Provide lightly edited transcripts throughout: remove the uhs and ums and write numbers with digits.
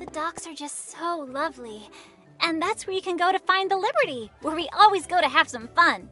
The docks are just so lovely. And that's where you can go to find the Liberty, where we always go to have some fun.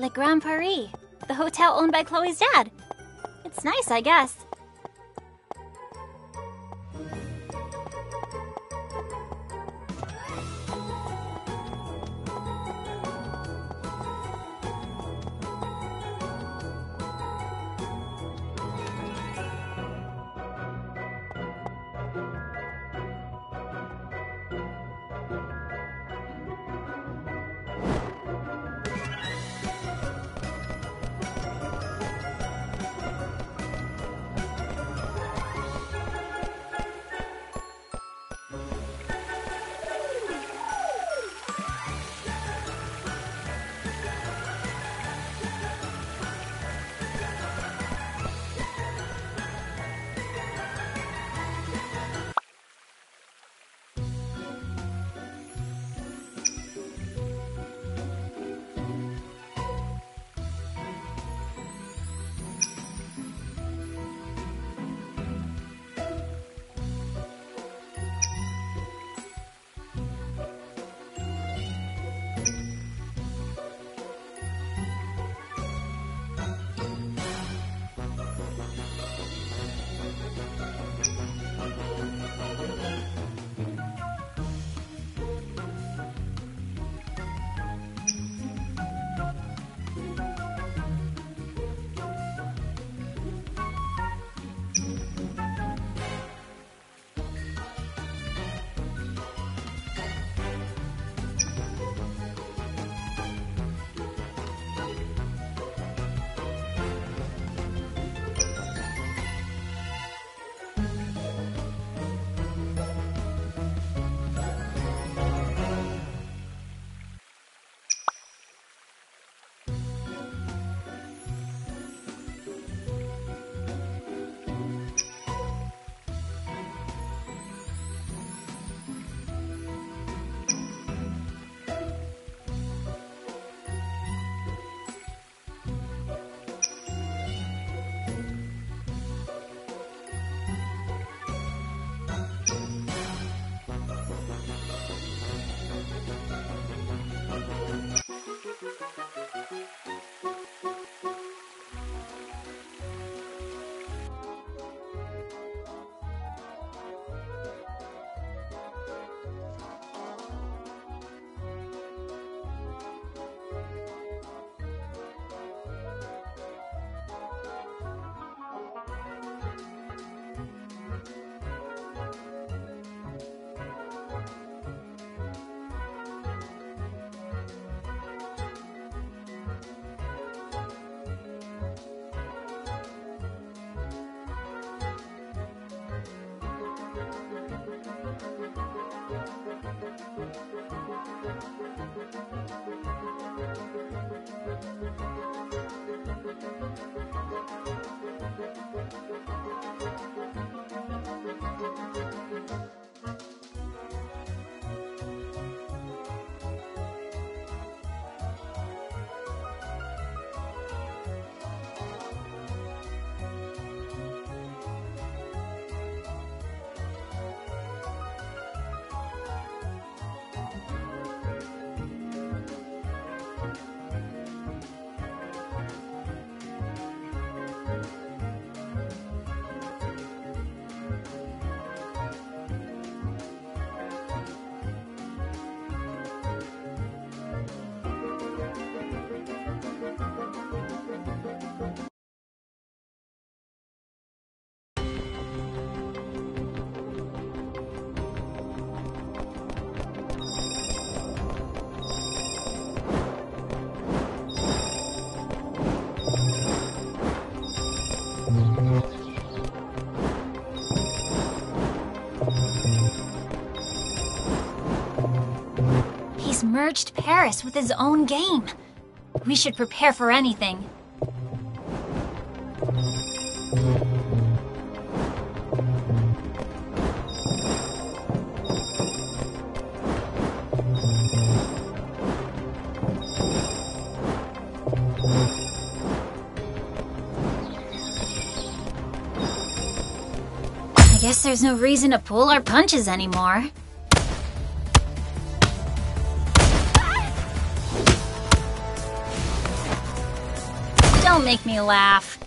Le Grand Paris, the hotel owned by Chloe's dad. It's nice, I guess. Merged Paris with his own game. We should prepare for anything. I guess there's no reason to pull our punches anymore. Don't make me laugh.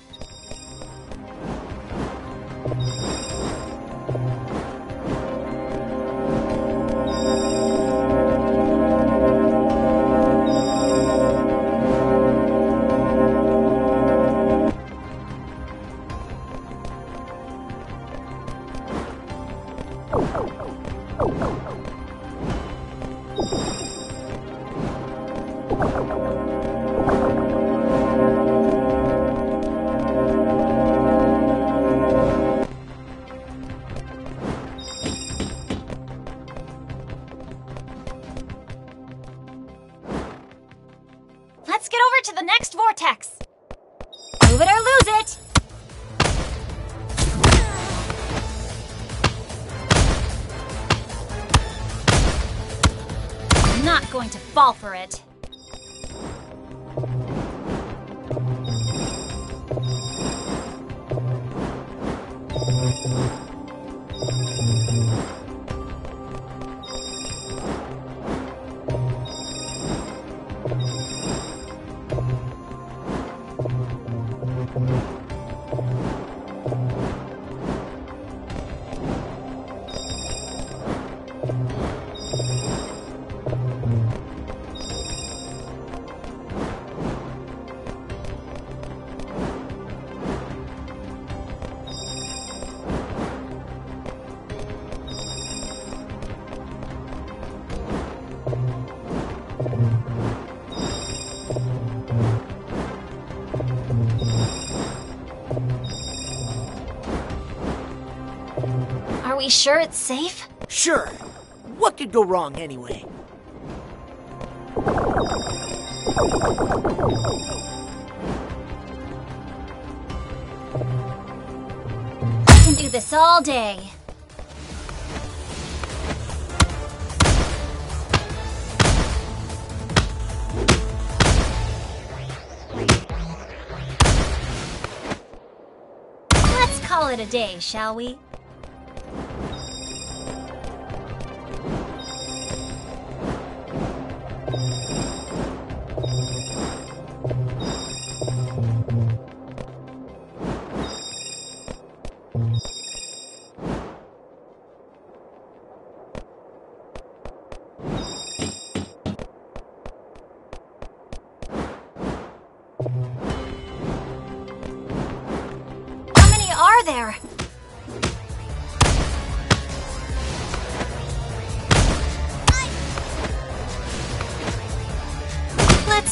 Are we sure it's safe? Sure. What could go wrong anyway? I can do this all day. Let's call it a day, shall we?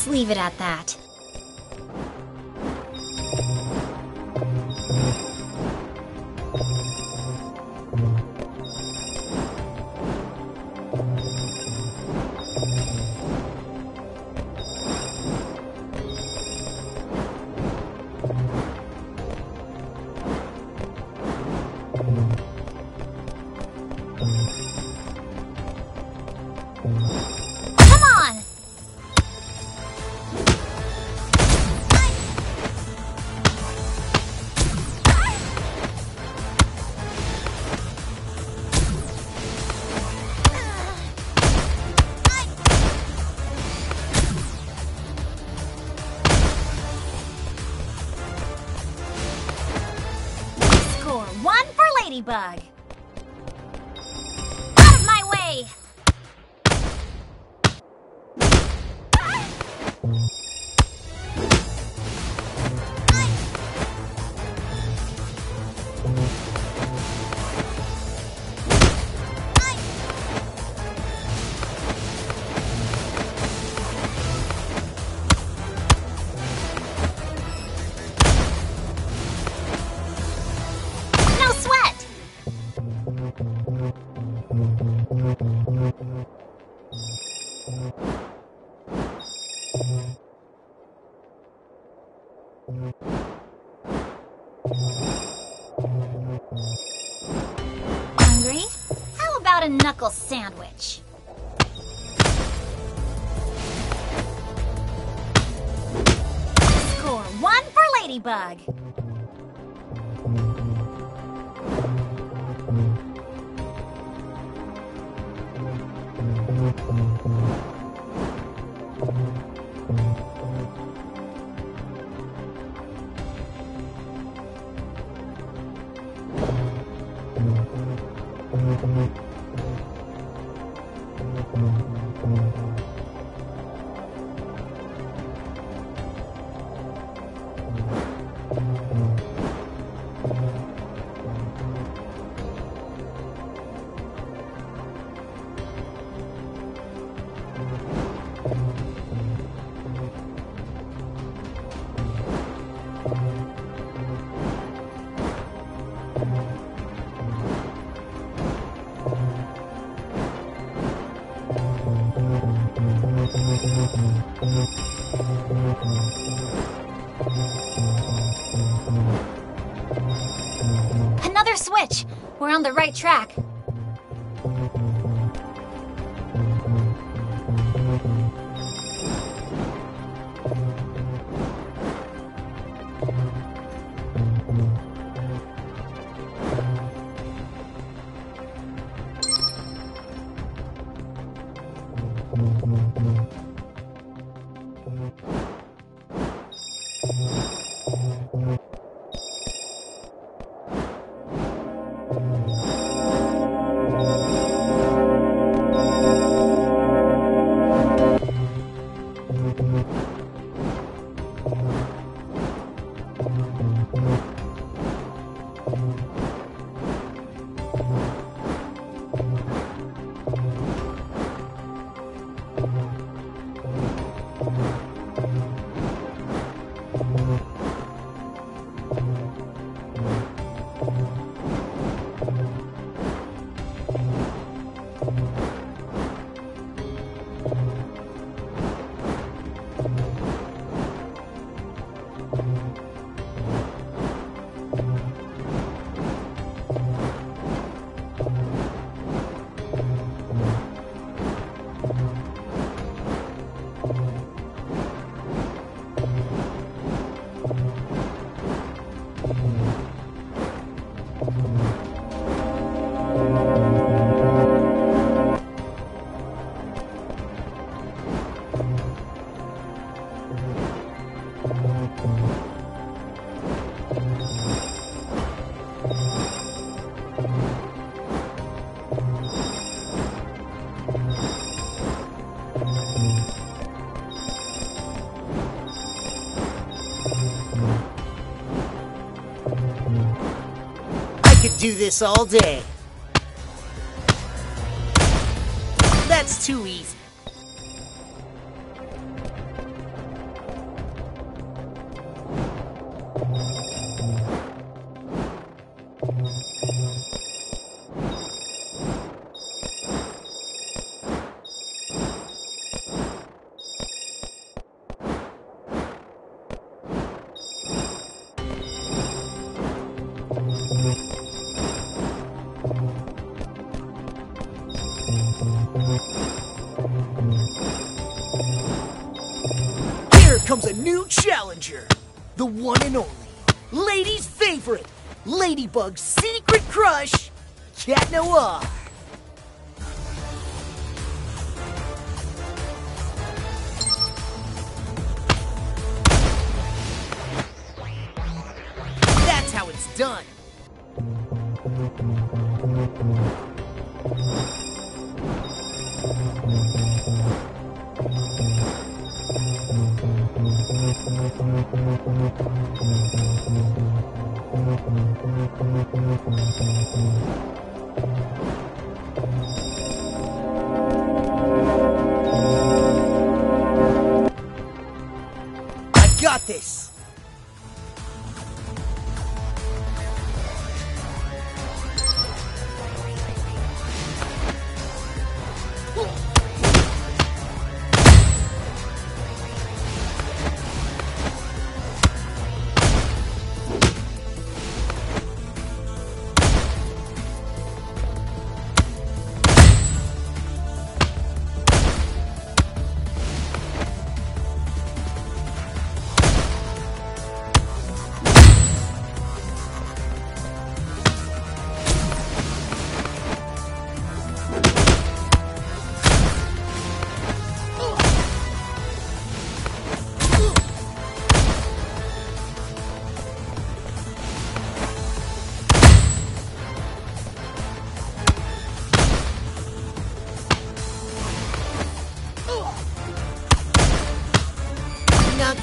Leave it at that. Bug. Out of my way! Sandwich. Score 1 for Ladybug. Another switch! We're on the right track. Do this all day. That's too easy. The one and only, ladies' favorite, Ladybug's secret crush, Cat Noir. That's how it's done.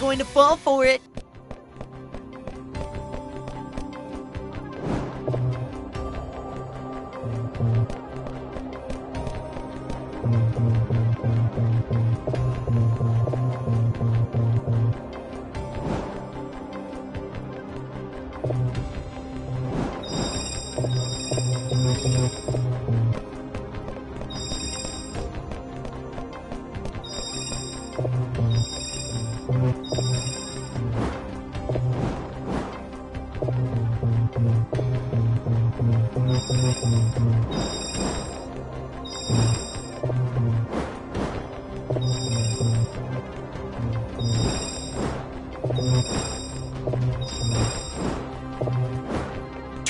Going to fall for it.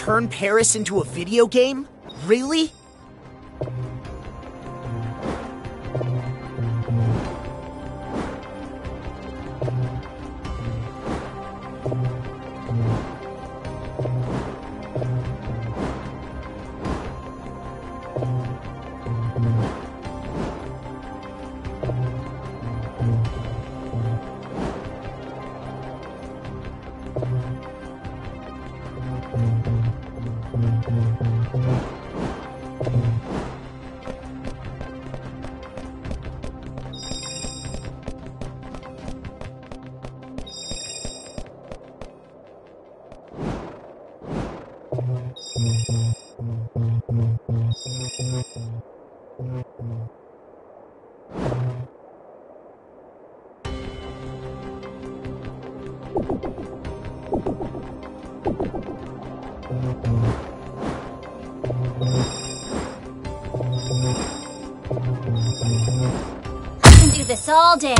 turn Paris into a video game? Really? All day.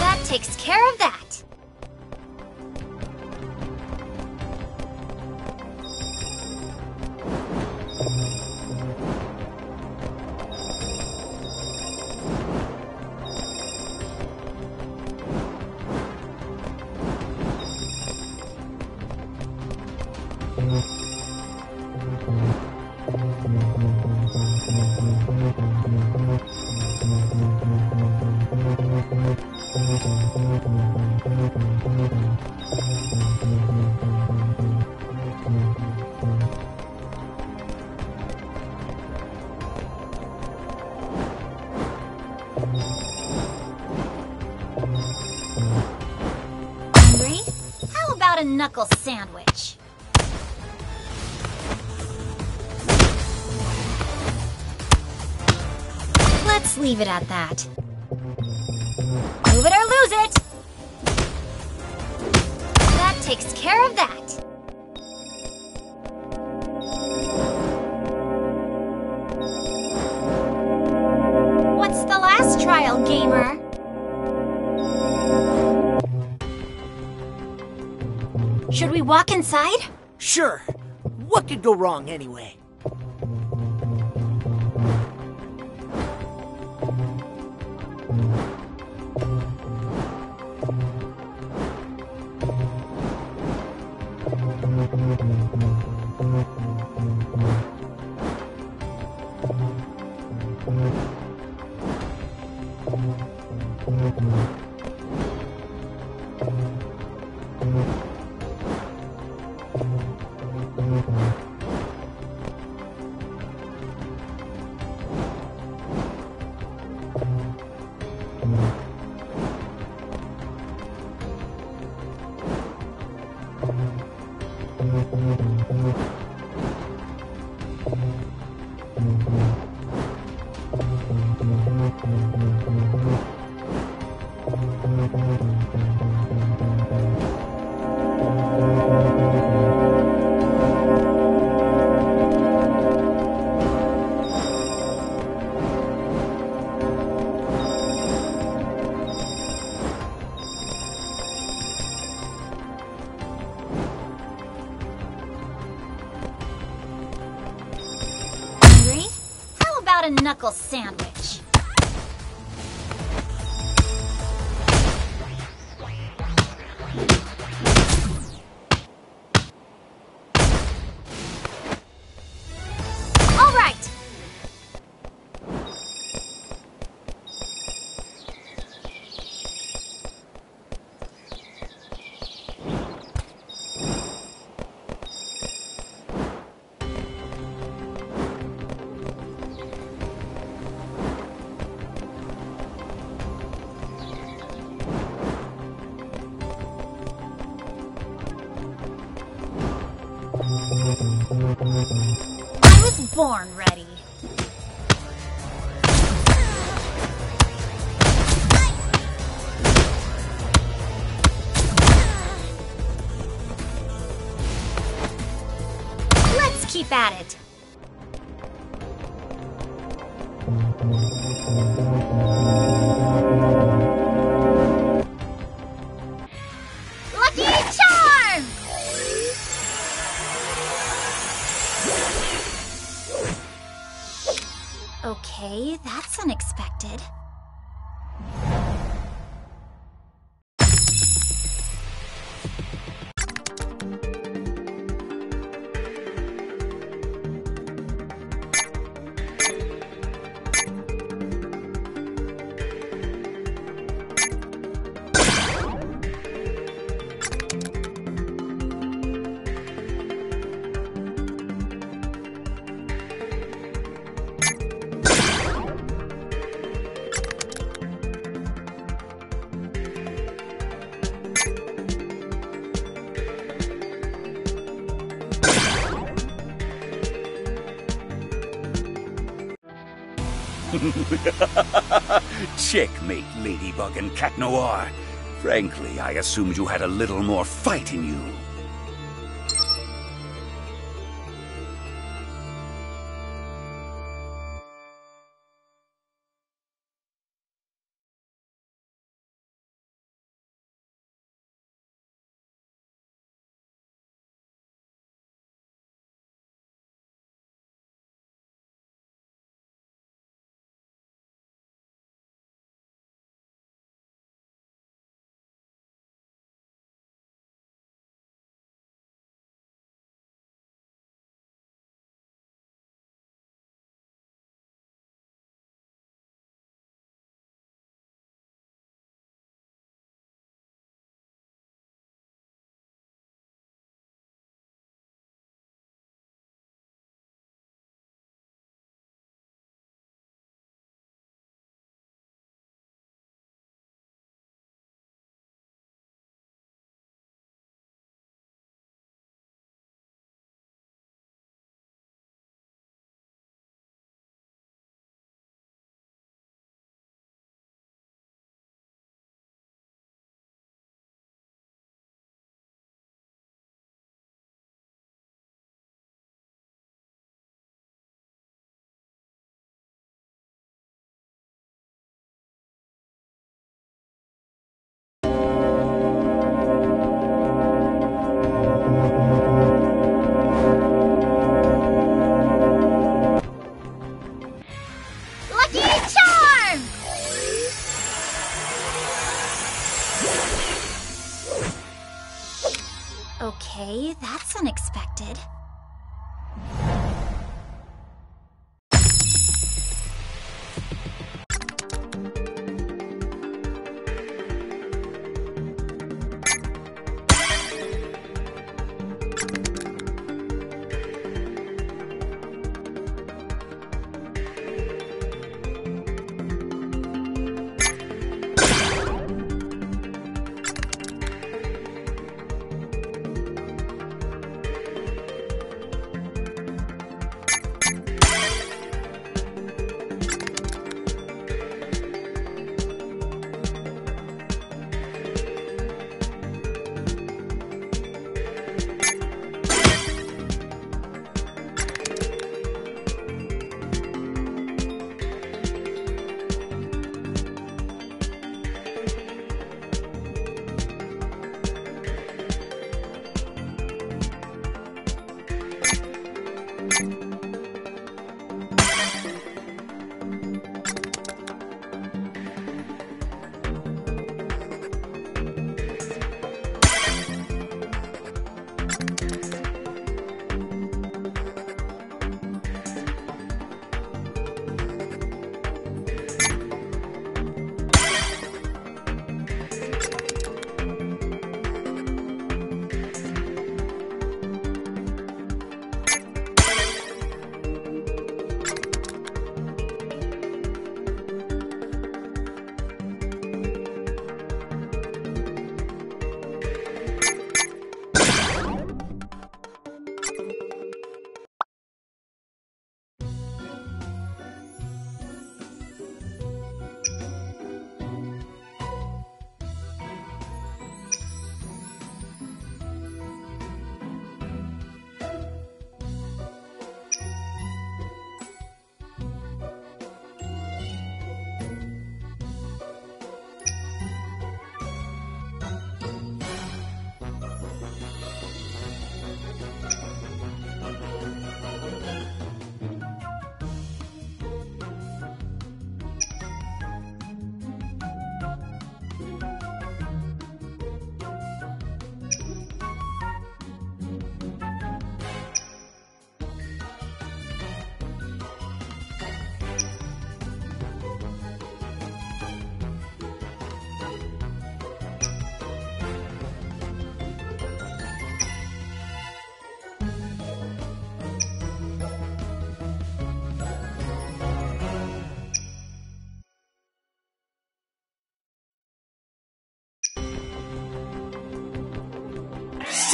That takes care of that. Knuckle sandwich. Let's leave it at that. Move it or lose it. That takes care of that. What's the last trial, gamer? Should we walk inside? Sure. What could go wrong anyway? Knuckle sandwich. All right. Born ready. keep at it. Lucky Charm! Okay, that's unexpected. Checkmate, Ladybug and Cat Noir. Frankly, I assumed you had a little more fight in you. Okay, that's unexpected.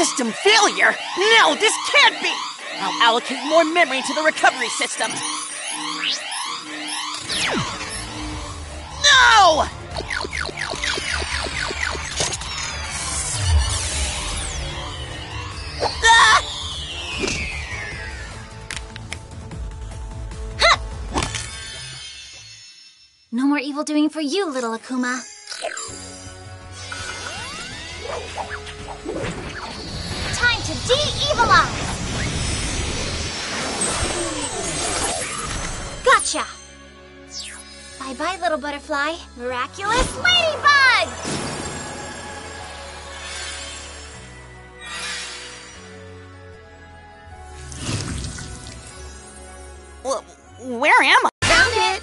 System failure? No, this can't be! I'll allocate more memory to the recovery system. No! Ah! Ha! No more evil doing for you, little Akuma. Time to de-evilize! Gotcha! Bye-bye, little butterfly. Miraculous Ladybug! Well, where am I? Found it!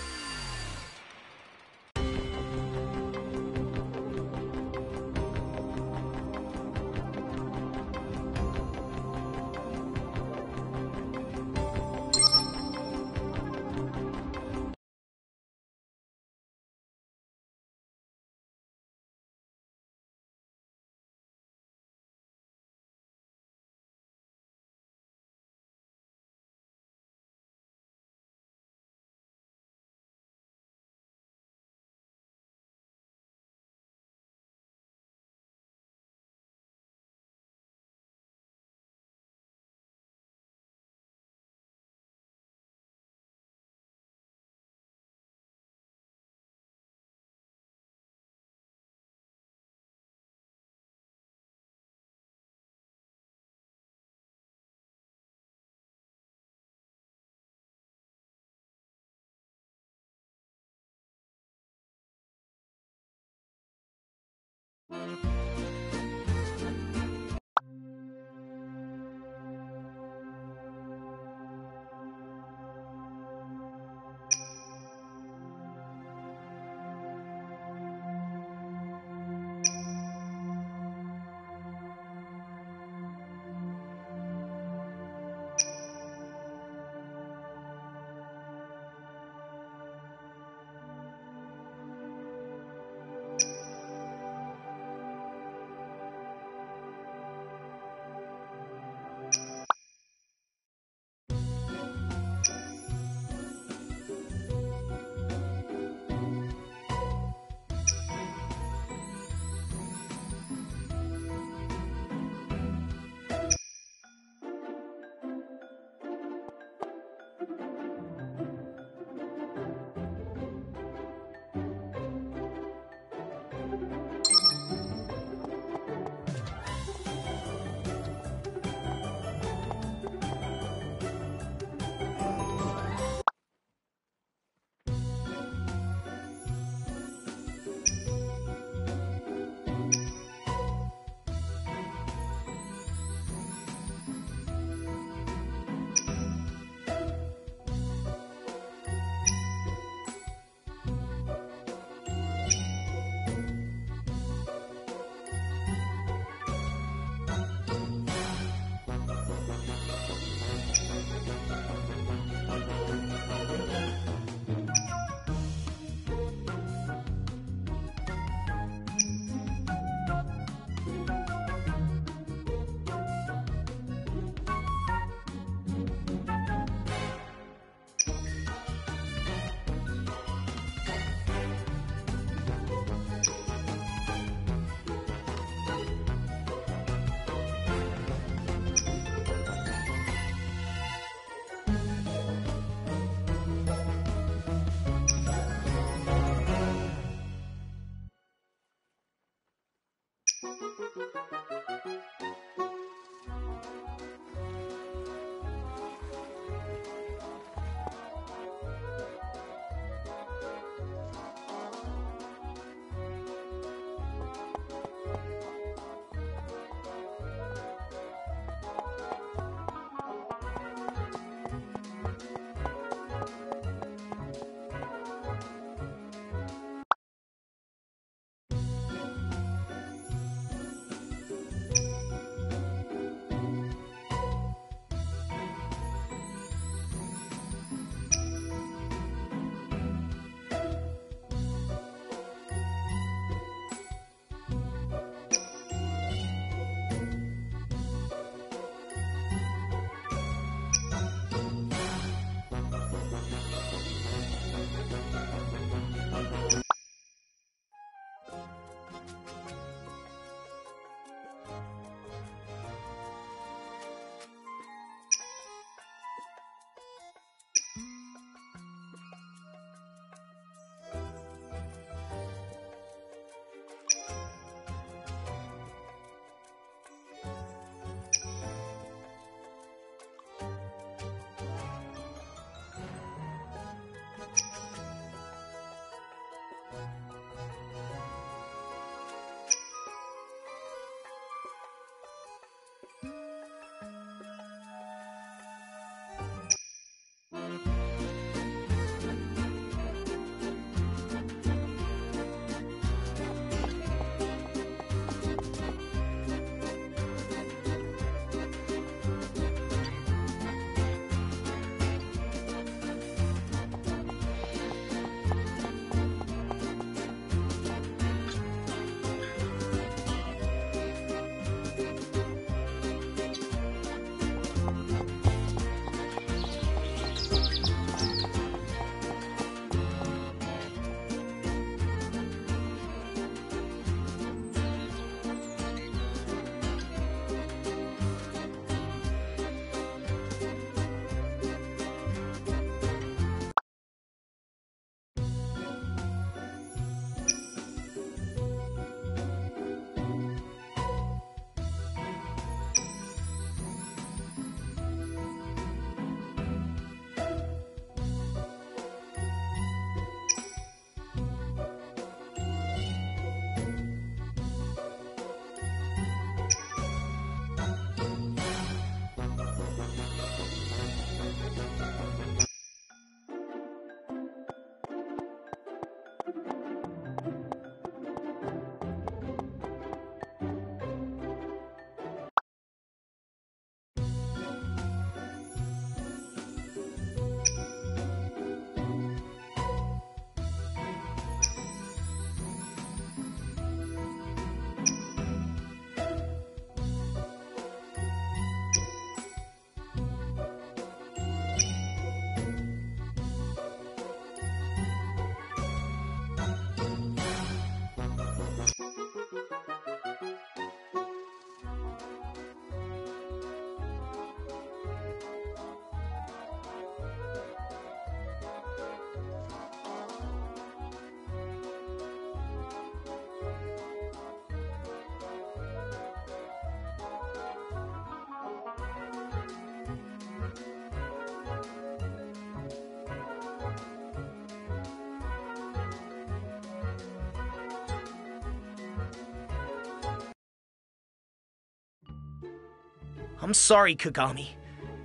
I'm sorry, Kagami,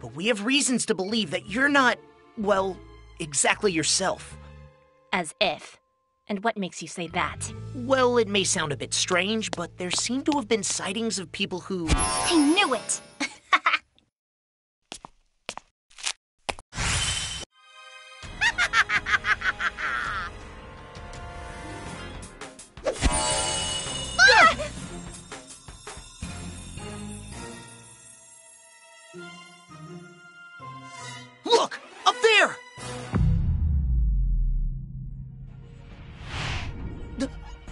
but we have reasons to believe that you're not, well, exactly yourself. As if. And what makes you say that? Well, it may sound a bit strange, but there seem to have been sightings of people who... I knew it!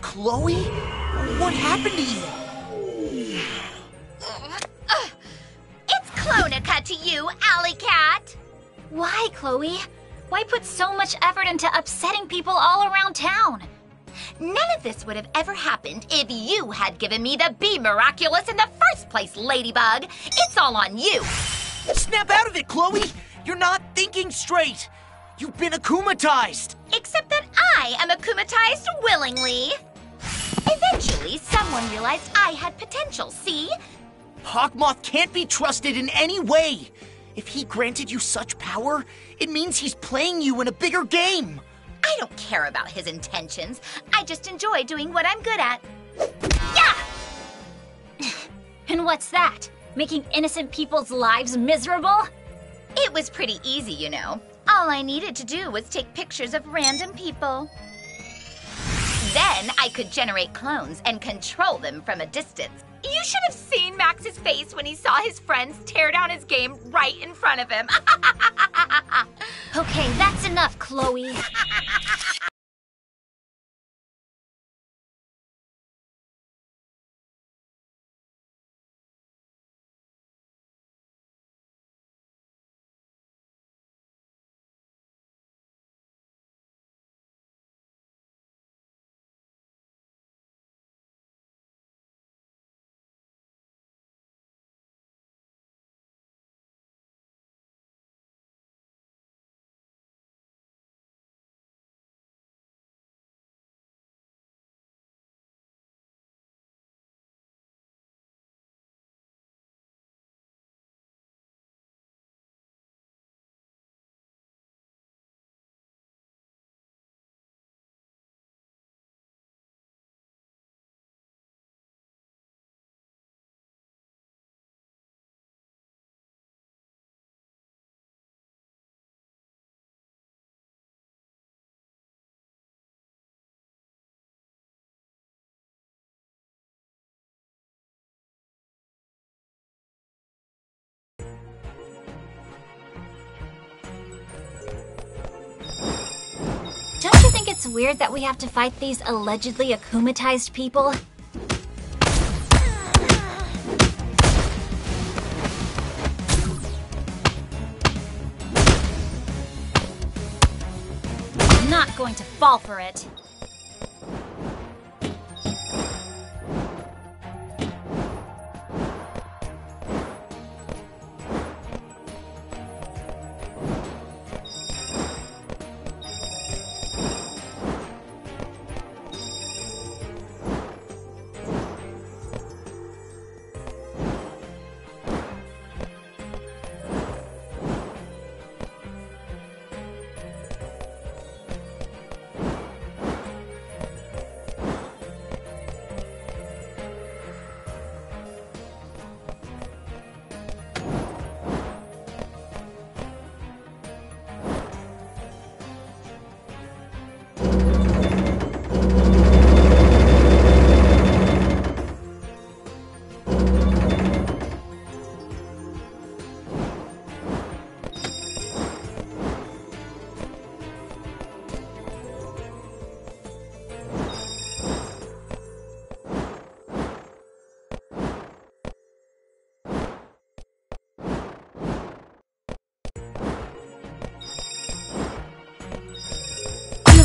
Chloe? What happened to you? It's Clonica to you, Alley Cat! Why, Chloe? Why put so much effort into upsetting people all around town? None of this would have ever happened if you had given me the Bee Miraculous in the first place, Ladybug! It's all on you! Snap out of it, Chloe! You're not thinking straight! You've been Akumatized! Except that I am Akumatized willingly! Eventually, someone realized I had potential, see? Hawkmoth can't be trusted in any way! If he granted you such power, it means he's playing you in a bigger game! I don't care about his intentions. I just enjoy doing what I'm good at. Yeah! And what's that? Making innocent people's lives miserable? It was pretty easy, you know. All I needed to do was take pictures of random people. Then I could generate clones and control them from a distance. You should have seen Max's face when he saw his friends tear down his game right in front of him. Okay, that's enough, Chloe. Don't you think it's weird that we have to fight these allegedly Akumatized people? I'm not going to fall for it.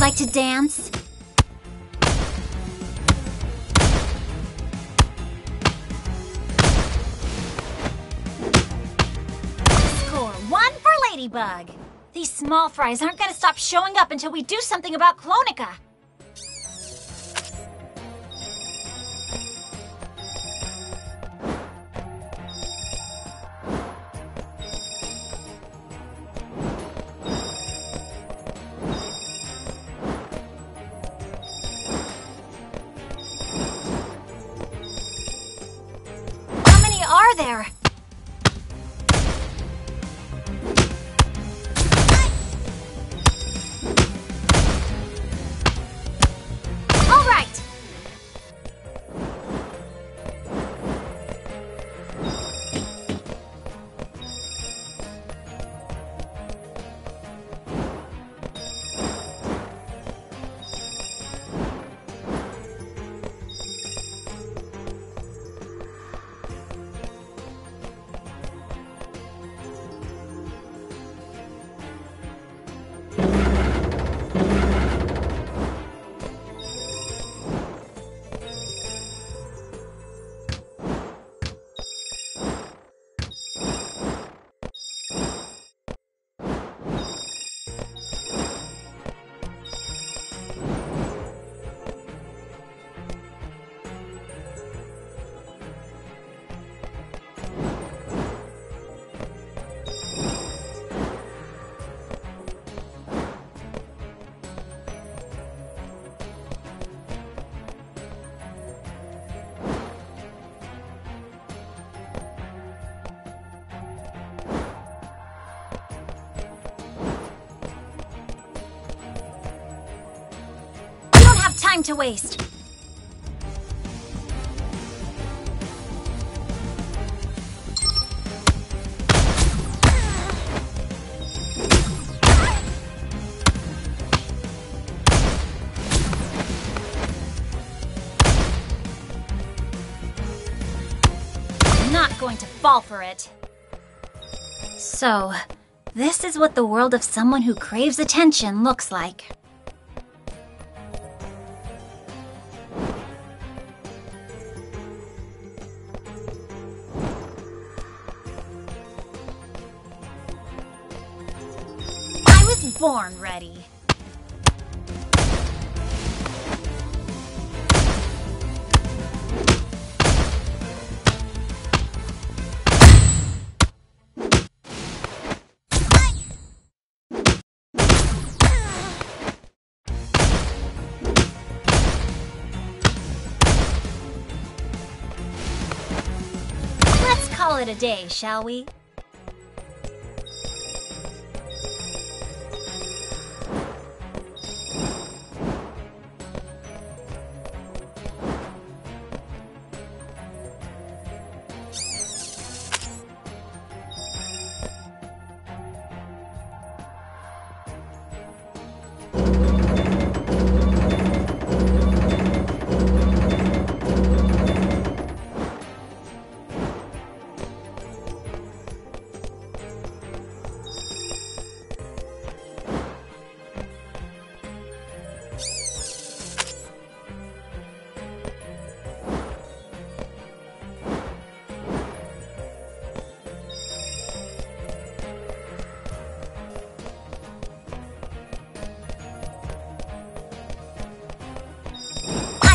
Like to dance? Score 1 for Ladybug. These small fries aren't going to stop showing up until we do something about Clonica. over there. Time to waste. I'm not going to fall for it. So, this is what the world of someone who craves attention looks like. Born ready. Let's call it a day, shall we?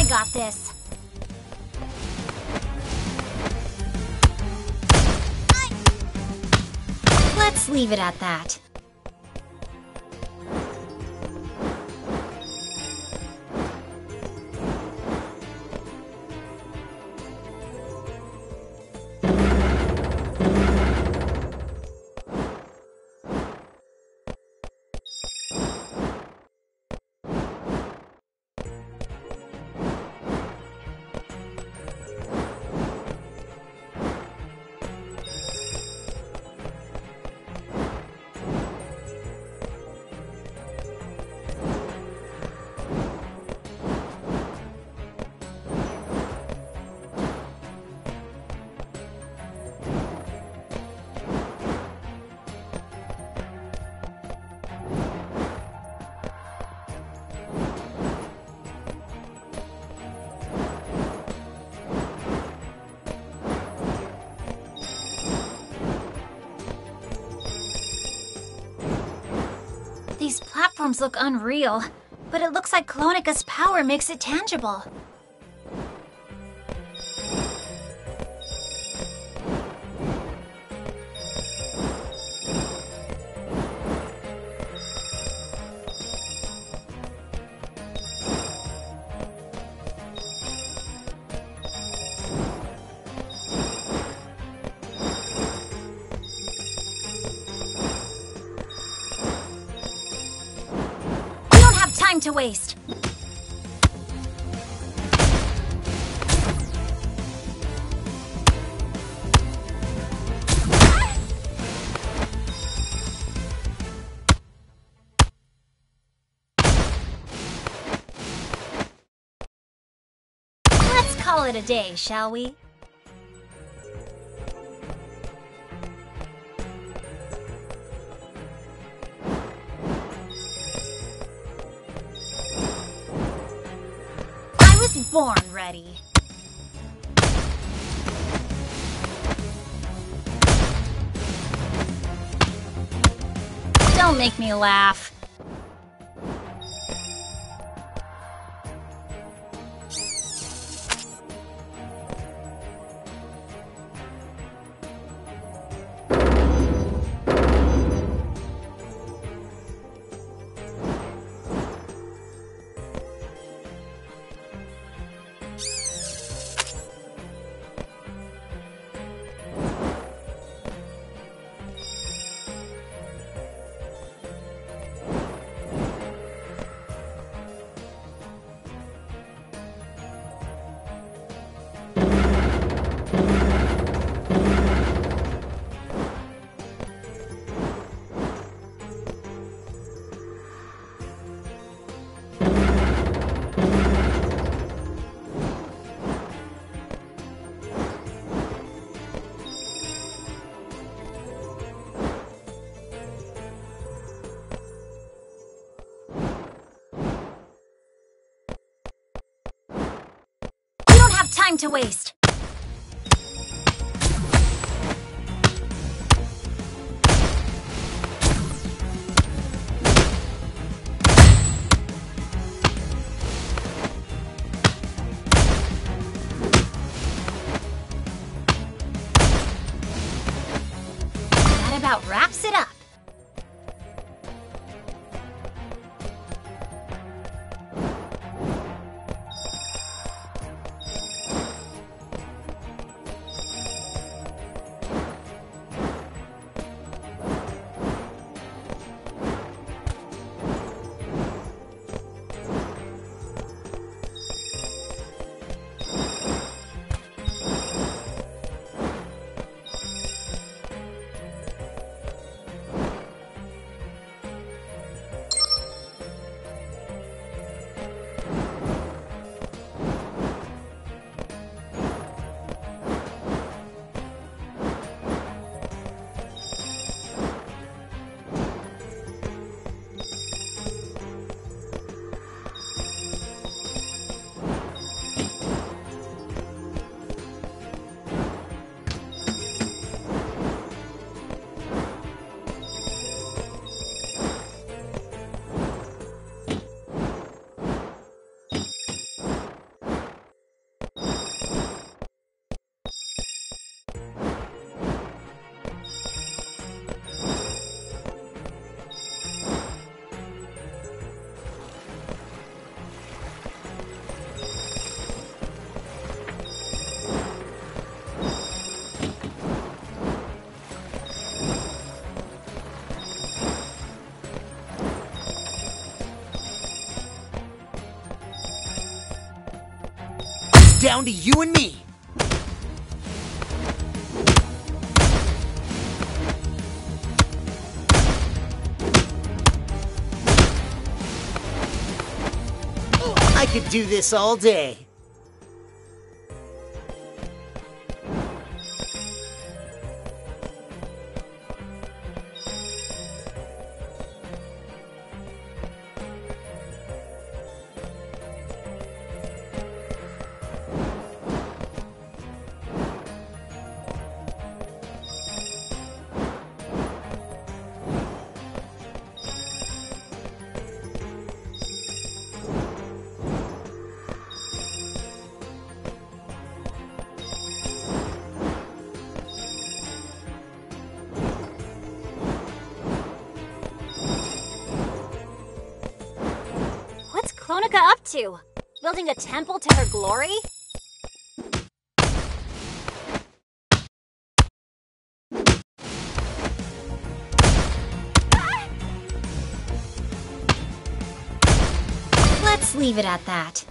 Got this. Let's leave it at that. These platforms look unreal, but it looks like Clonica's power makes it tangible. to waste. Let's call it a day, shall we? Born ready. Don't make me laugh. Time to waste. That about wraps it up. Down to you and me. I could do this all day. Clonica up to? Building a temple to her glory? just leave it at that.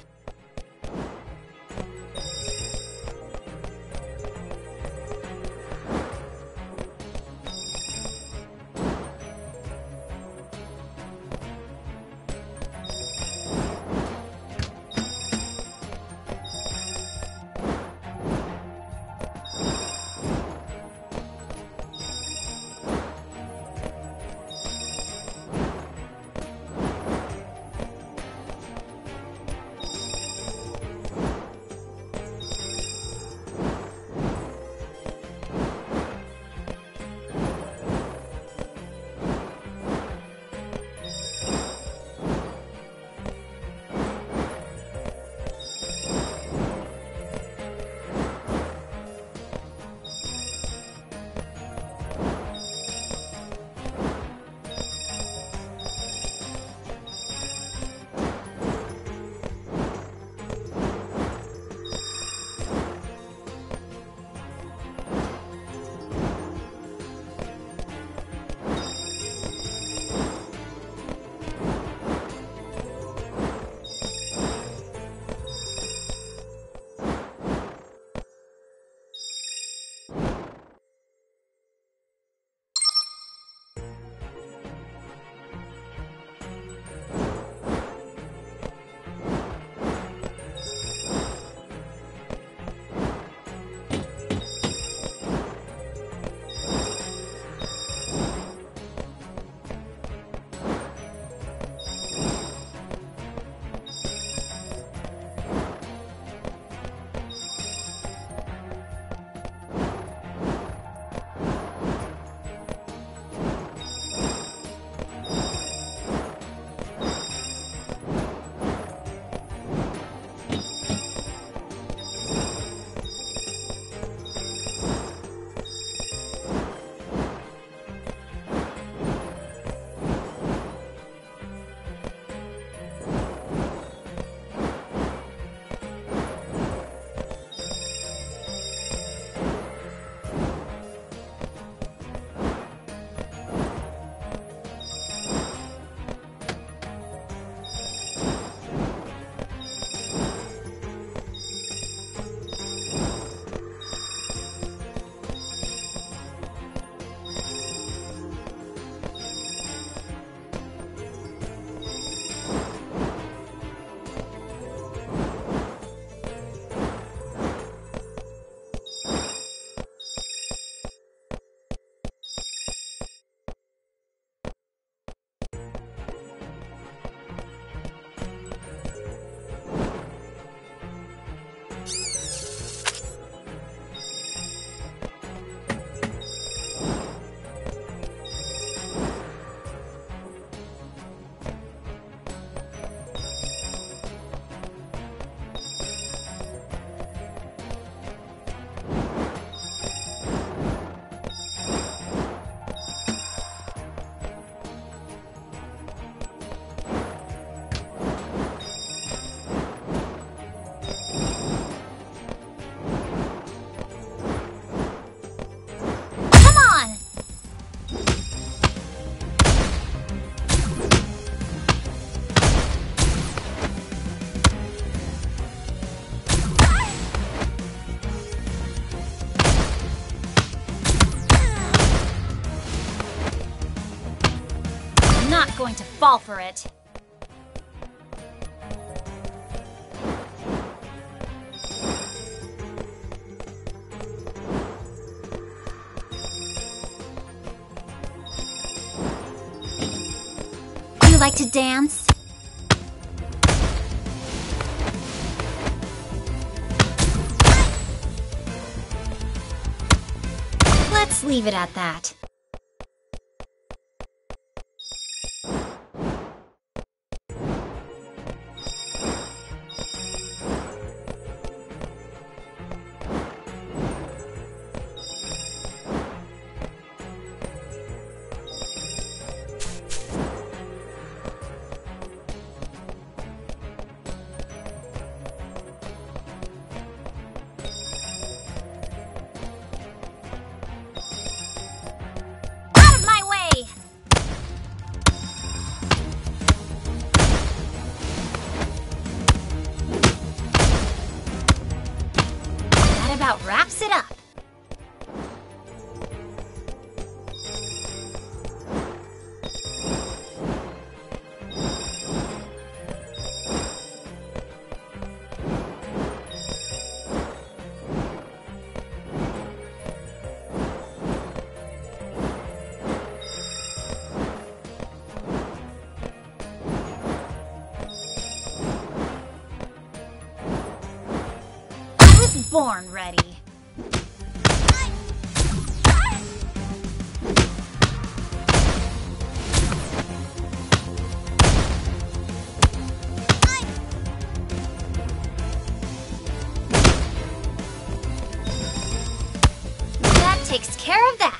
Going to fall for it. You like to dance? Let's leave it at that. about wraps it up. Born ready. That takes care of that.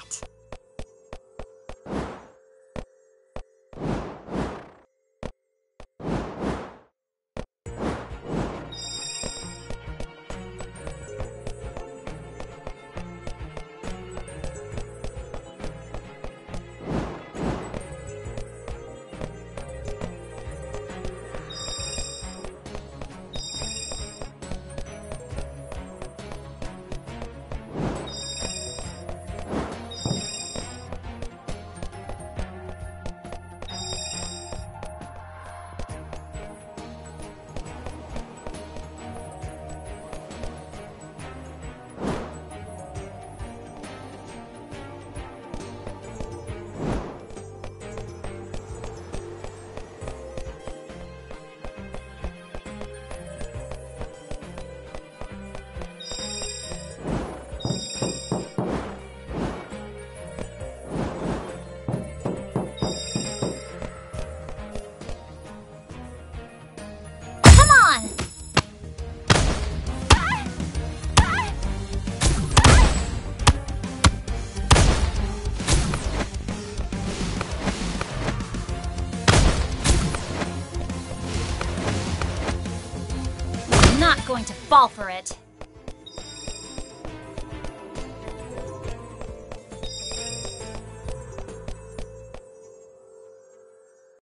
Going to fall for it.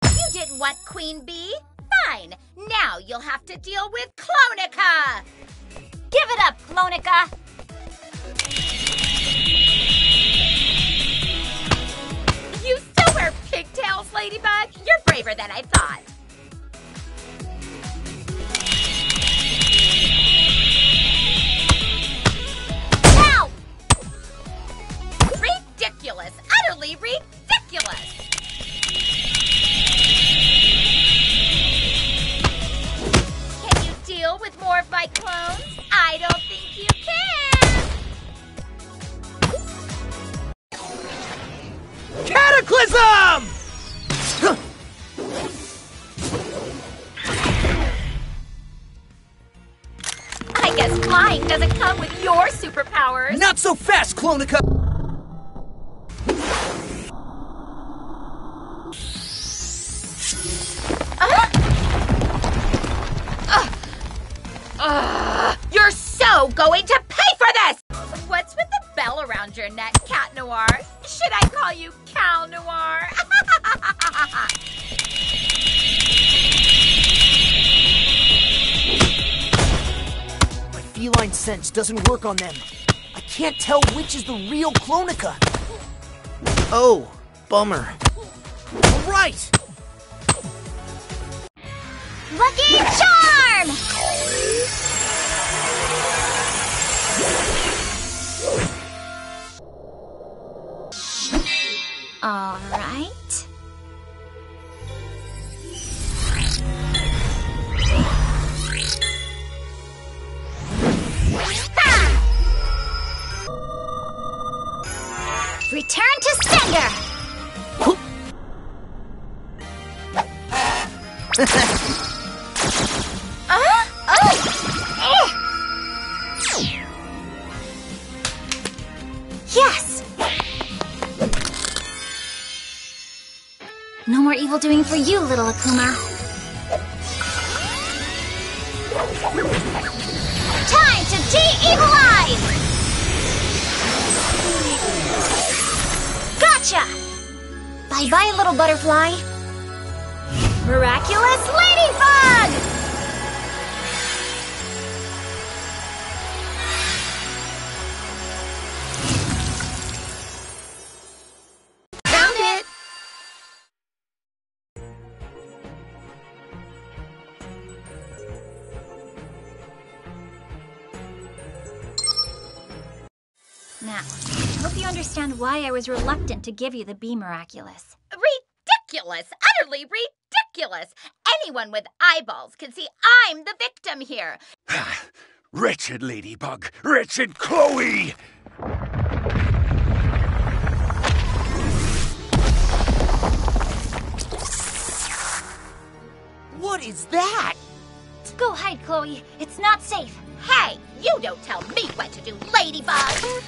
You didn't want Queen Bee? Fine. Now you'll have to deal with Clonica. Give it up, Clonica. You still wear pigtails, Ladybug? You're braver than I thought. Ridiculous! Utterly ridiculous! Can you deal with more of my clones? I don't think you can! Cataclysm! I guess flying doesn't come with your superpowers! Not so fast, Clonica! You're so going to pay for this! What's with the bell around your neck, Cat Noir? Should I call you Cal Noir? My feline sense doesn't work on them. I can't tell which is the real Clonica. Oh, bummer. All right! Lucky Charm! All right. Ha! Return to sender! No more evil doing for you, little Akuma. Time to de-evilize! Gotcha! Bye-bye, little butterfly. Miraculous Ladybug! Now, hope you understand why I was reluctant to give you the Bee Miraculous. Ridiculous! Utterly ridiculous! Anyone with eyeballs can see I'm the victim here! Wretched Ladybug! Wretched Chloe! What is that? Go hide, Chloe. It's not safe. Hey, you don't tell me what to do, Ladybug!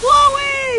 Chloe!